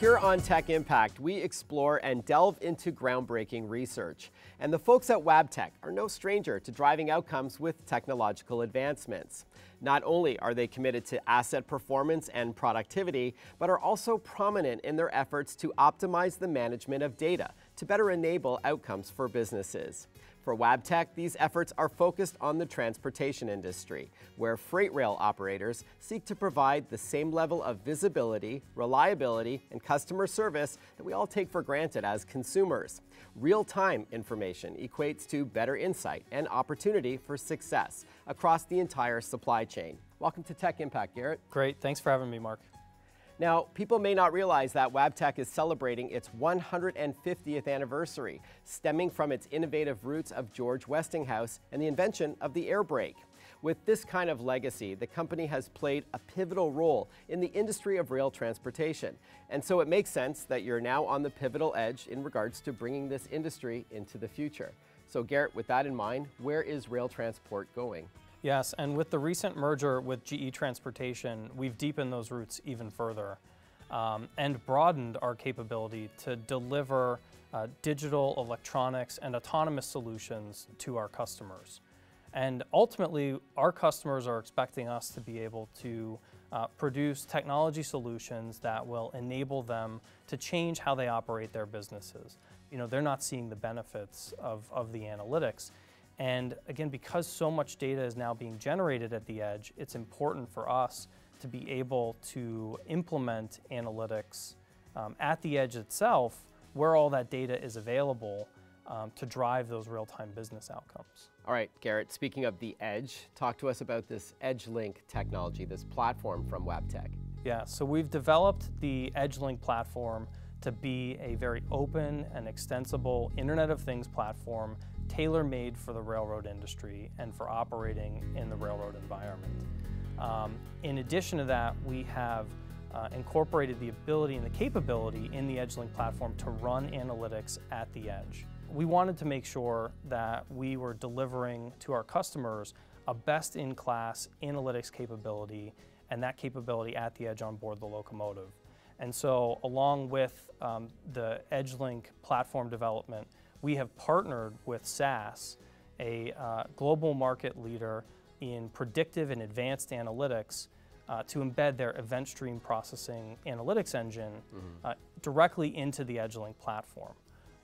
Here on Tech Impact, we explore and delve into groundbreaking research. And the folks at Wabtec are no stranger to driving outcomes with technological advancements. Not only are they committed to asset performance and productivity, but are also prominent in their efforts to optimize the management of data to better enable outcomes for businesses. For Wabtec, these efforts are focused on the transportation industry, where freight rail operators seek to provide the same level of visibility, reliability, and customer service that we all take for granted as consumers. Real-time information equates to better insight and opportunity for success across the entire supply chain. Welcome to Tech Impact, Garrett. Great, thanks for having me, Mark. Now, people may not realize that Wabtec is celebrating its 150th anniversary, stemming from its innovative roots of George Westinghouse and the invention of the air brake. With this kind of legacy, the company has played a pivotal role in the industry of rail transportation. And so it makes sense that you're now on the pivotal edge in regards to bringing this industry into the future. So Garrett, with that in mind, where is rail transport going? Yes, and with the recent merger with GE Transportation, we've deepened those roots even further and broadened our capability to deliver digital, electronics, and autonomous solutions to our customers. And ultimately, our customers are expecting us to be able to produce technology solutions that will enable them to change how they operate their businesses. You know, they're not seeing the benefits of the analytics. And again, because so much data is now being generated at the edge, it's important for us to be able to implement analytics at the edge itself, where all that data is available to drive those real-time business outcomes. All right, Garrett, speaking of the edge, talk to us about this EdgeLink technology, this platform from Wabtec. Yeah, so we've developed the EdgeLink platform to be a very open and extensible Internet of Things platform tailor-made for the railroad industry and for operating in the railroad environment. In addition to that, we have incorporated the ability and the capability in the EdgeLink platform to run analytics at the edge. We wanted to make sure that we were delivering to our customers a best-in-class analytics capability, and that capability at the edge on board the locomotive. And so along with the EdgeLink platform development, we have partnered with SAS, a global market leader in predictive and advanced analytics, to embed their event stream processing analytics engine directly into the EdgeLink platform.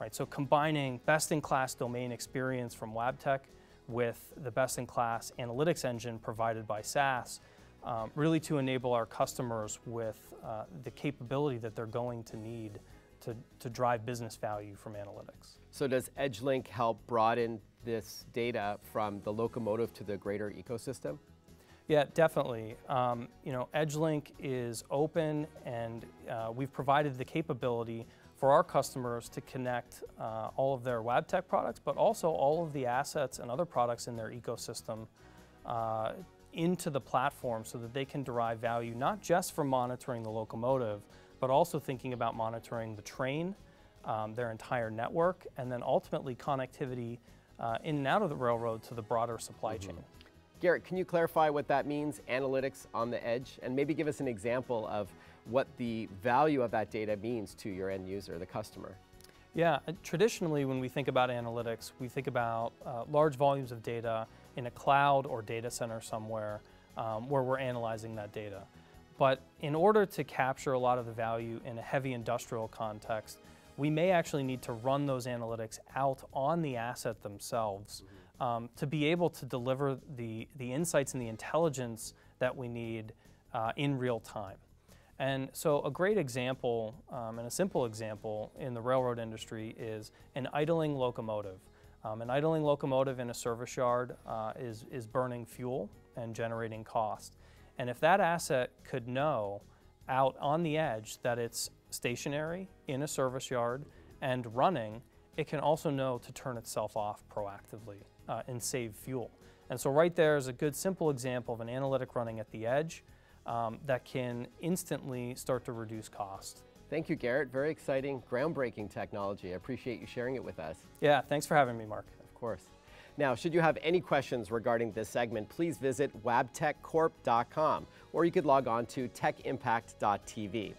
Right, so combining best-in-class domain experience from Wabtec with the best-in-class analytics engine provided by SAS, really to enable our customers with the capability that they're going to need to drive business value from analytics. So does EdgeLink help broaden this data from the locomotive to the greater ecosystem? Yeah, definitely. You know, EdgeLink is open, and we've provided the capability for our customers to connect all of their Wabtec products, but also all of the assets and other products in their ecosystem into the platform so that they can derive value not just from monitoring the locomotive, but also thinking about monitoring the train, their entire network, and then ultimately connectivity in and out of the railroad to the broader supply chain. Garrett, can you clarify what that means, analytics on the edge, and maybe give us an example of what the value of that data means to your end user, the customer? Yeah, traditionally when we think about analytics, we think about large volumes of data in a cloud or data center somewhere where we're analyzing that data. But in order to capture a lot of the value in a heavy industrial context, we may actually need to run those analytics out on the asset themselves to be able to deliver the insights and the intelligence that we need in real time. And so a great example and a simple example in the railroad industry is an idling locomotive. An idling locomotive in a service yard is burning fuel and generating cost. And if that asset could know out on the edge that it's stationary in a service yard and running, it can also know to turn itself off proactively and save fuel. And so right there is a good simple example of an analytic running at the edge that can instantly start to reduce cost. Thank you, Garrett. Very exciting, groundbreaking technology. I appreciate you sharing it with us. Yeah, thanks for having me, Mark. Of course. Now, should you have any questions regarding this segment, please visit wabteccorp.com, or you could log on to techimpact.tv.